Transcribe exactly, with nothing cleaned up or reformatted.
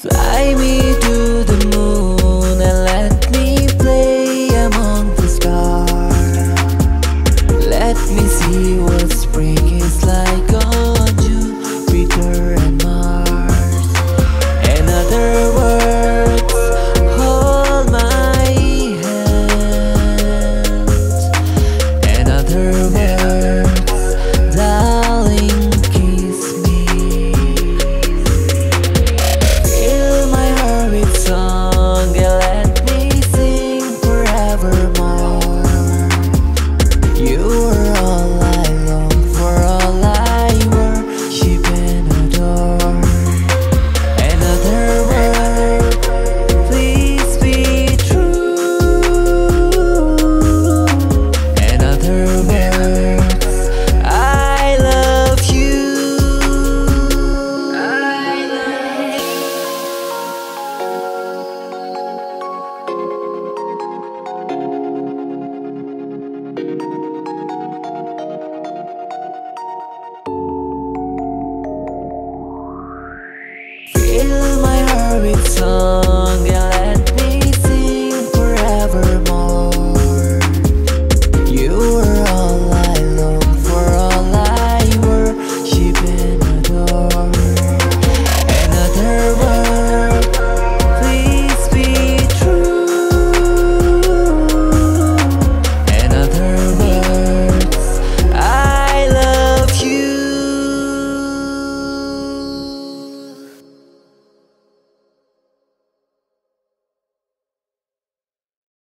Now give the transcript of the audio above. Fly me to the moon and let me play among the stars. Let me see what spring is like on Jupiter and Mars. In other words, hold my hand. In other words, darling, kiss me. And let me sing forevermore. You are all I long for, all I worship and adore. Another word, please be true. In other words, I love you. I love you. Fill my heart with song.